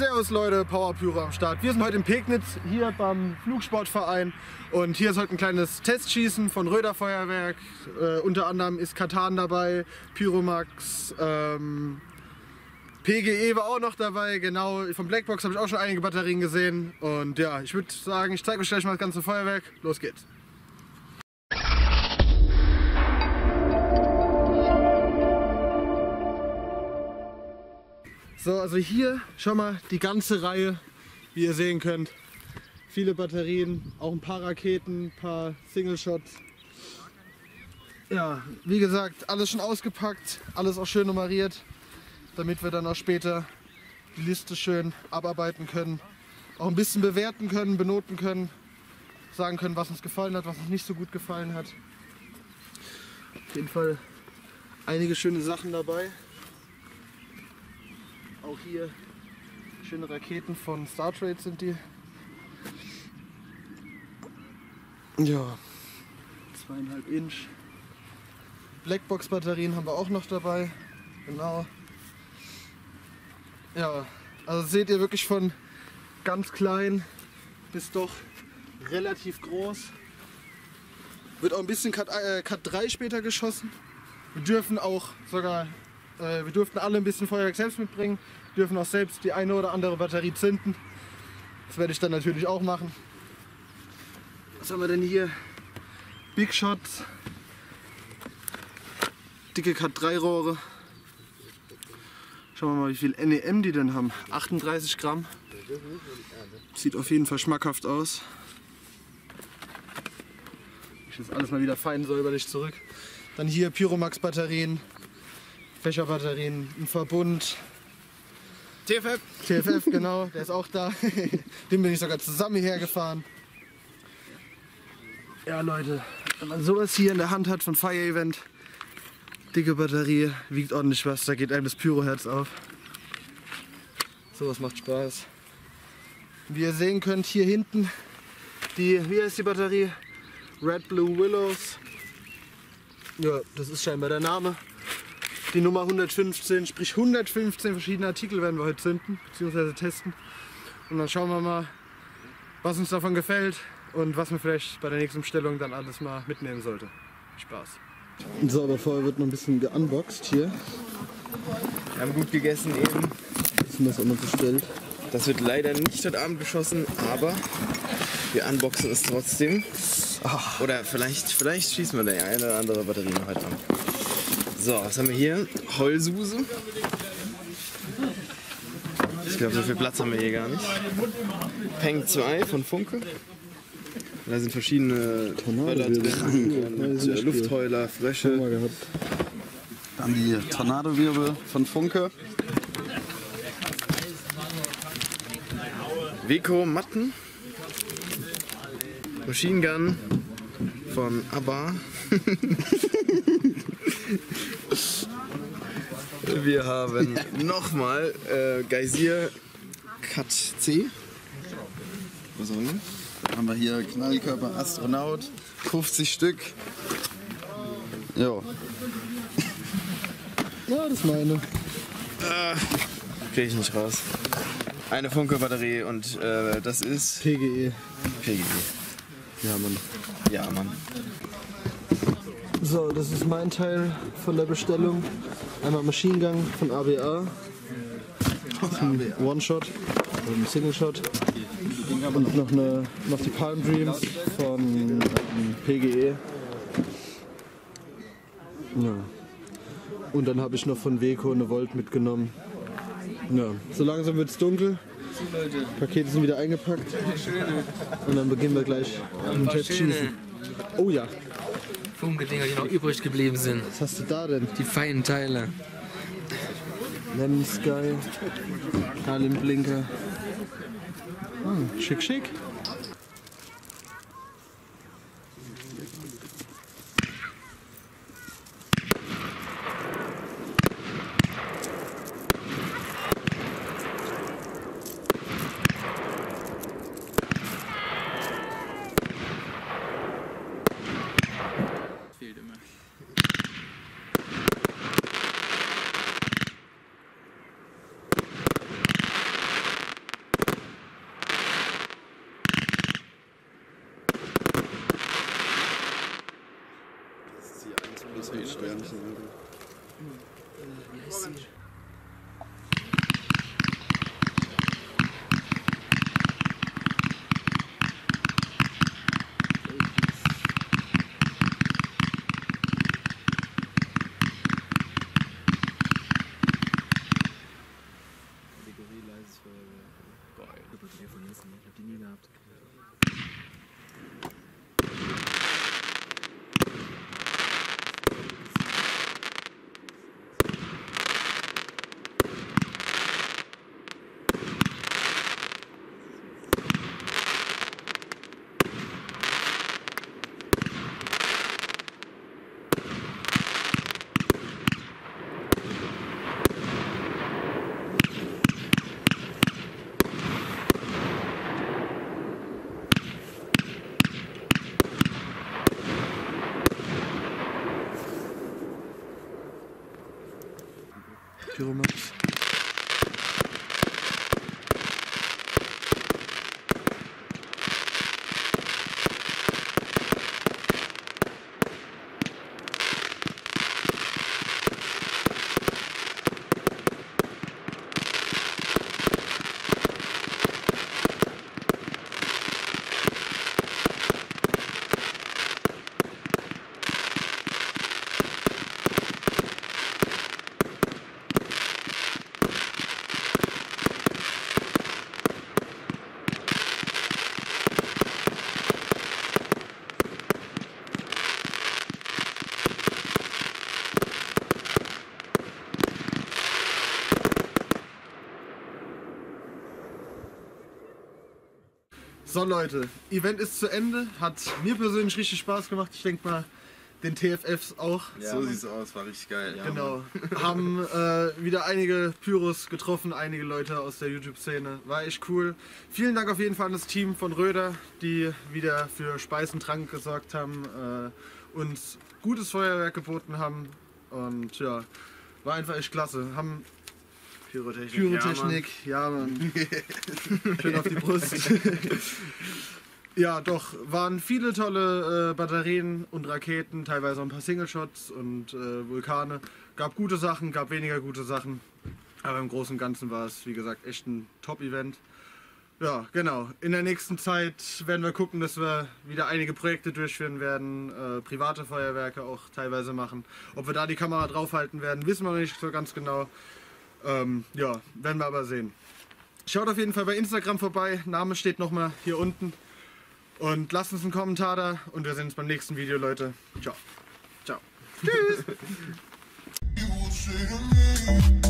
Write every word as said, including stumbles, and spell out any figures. Servus Leute, PowerPyro am Start. Wir sind heute in Pegnitz, hier beim Flugsportverein, und hier ist heute ein kleines Testschießen von Röder Feuerwerk. Äh, unter anderem ist Katan dabei, Pyromax, ähm, P G E war auch noch dabei, genau, von Blackboxx habe ich auch schon einige Batterien gesehen. Und ja, ich würde sagen, ich zeige euch gleich mal das ganze Feuerwerk. Los geht's! So, also hier schon mal die ganze Reihe, wie ihr sehen könnt. Viele Batterien, auch ein paar Raketen, ein paar Single-Shots. Ja, wie gesagt, alles schon ausgepackt, alles auch schön nummeriert, damit wir dann auch später die Liste schön abarbeiten können. Auch ein bisschen bewerten können, benoten können, sagen können, was uns gefallen hat, was uns nicht so gut gefallen hat. Auf jeden Fall einige schöne Sachen dabei. Auch hier schöne Raketen von StarTrade sind die. Ja, zweieinhalb Inch. Blackboxx Batterien haben wir auch noch dabei. Genau. Ja, also seht ihr wirklich von ganz klein bis doch relativ groß. Wird auch ein bisschen Cat drei später geschossen. Wir dürfen auch sogar Wir durften alle ein bisschen Feuerwerk selbst mitbringen, dürfen auch selbst die eine oder andere Batterie zünden. Das werde ich dann natürlich auch machen. Was haben wir denn hier? Big Shots, dicke Cat drei Rohre. Schauen wir mal, wie viel N E M die denn haben. achtunddreißig Gramm. Sieht auf jeden Fall schmackhaft aus. Ich muss alles mal wieder fein säuberlich zurück. Dann hier Pyromax-Batterien. Fächerbatterien, ein Verbund. T F F. T F F, genau, der ist auch da. Den bin ich sogar zusammen hierher gefahren. Ja Leute, wenn man sowas hier in der Hand hat von FireEvent, dicke Batterie, wiegt ordentlich was, da geht einem das Pyroherz auf. Sowas macht Spaß. Wie ihr sehen könnt, hier hinten, die, wie heißt die Batterie? Red Blue Willows. Ja, das ist scheinbar der Name. Die Nummer hundertfünfzehn, sprich hundertfünfzehn verschiedene Artikel werden wir heute zünden bzw. testen. Und dann schauen wir mal, was uns davon gefällt und was man vielleicht bei der nächsten Bestellung dann alles mal mitnehmen sollte. Spaß. So, aber vorher wird noch ein bisschen geunboxed hier. Wir haben gut gegessen eben. Das haben wir auch noch bestellt. Das wird leider nicht heute Abend geschossen, aber wir unboxen es trotzdem. Ach. Oder vielleicht, vielleicht schießen wir da eine oder andere Batterie noch heute Abend. So, was haben wir hier? Heulsuse. Ich glaube, so viel Platz haben wir hier gar nicht. Peng zwei von Funke. Da sind verschiedene Tornado drin. Luftheuler, Frösche. Dann die Tornadowirbel von Funke. Weco Matten. Machine Gun von ABBA. Wir haben nochmal äh, Geysir Cat C. Was Dann haben wir hier Knallkörper Astronaut, fünfzig Stück. Jo. Ja, das meine. Äh, Kriege ich nicht raus. Eine Funke-Batterie und äh, das ist P G E. P G E. Ja, Mann. Ja, Mann. So, das ist mein Teil von der Bestellung. Einmal Machine Gun von A B A, One-Shot, also Single-Shot, und noch, eine, noch die Palm Dreams von P G E. Ja. Und dann habe ich noch von Weco eine Volt mitgenommen. Ja. So langsam wird es dunkel, die Pakete sind wieder eingepackt und dann beginnen wir gleich mit dem Testschießen. Oh ja! Funkedinger, die noch übrig geblieben sind. Was hast du da denn? Die feinen Teile. Lemmy Sky, Halim Blinker. Oh, schick, schick. Pyromax. So Leute, Event ist zu Ende, hat mir persönlich richtig Spaß gemacht, ich denke mal den T F Fs auch. Ja, so sieht's aus, war richtig geil. Ja, genau, haben äh, wieder einige Pyros getroffen, einige Leute aus der YouTube-Szene, war echt cool. Vielen Dank auf jeden Fall an das Team von Röder, die wieder für Speis und Trank gesorgt haben, äh, uns gutes Feuerwerk geboten haben und ja, war einfach echt klasse. Haben Pyrotechnik, Pyrotechnik, ja Mann. Ja, Mann. Schön auf die Brust. Ja, doch, waren viele tolle äh, Batterien und Raketen, teilweise auch ein paar Single-Shots und äh, Vulkane. Gab gute Sachen, gab weniger gute Sachen. Aber im Großen und Ganzen war es, wie gesagt, echt ein Top-Event. Ja, genau. In der nächsten Zeit werden wir gucken, dass wir wieder einige Projekte durchführen werden, äh, private Feuerwerke auch teilweise machen. Ob wir da die Kamera draufhalten werden, wissen wir noch nicht so ganz genau. Ähm, ja, werden wir aber sehen. Schaut auf jeden Fall bei Instagram vorbei, Name steht nochmal hier unten. Und lasst uns einen Kommentar da und wir sehen uns beim nächsten Video, Leute. Ciao. Ciao. Tschüss.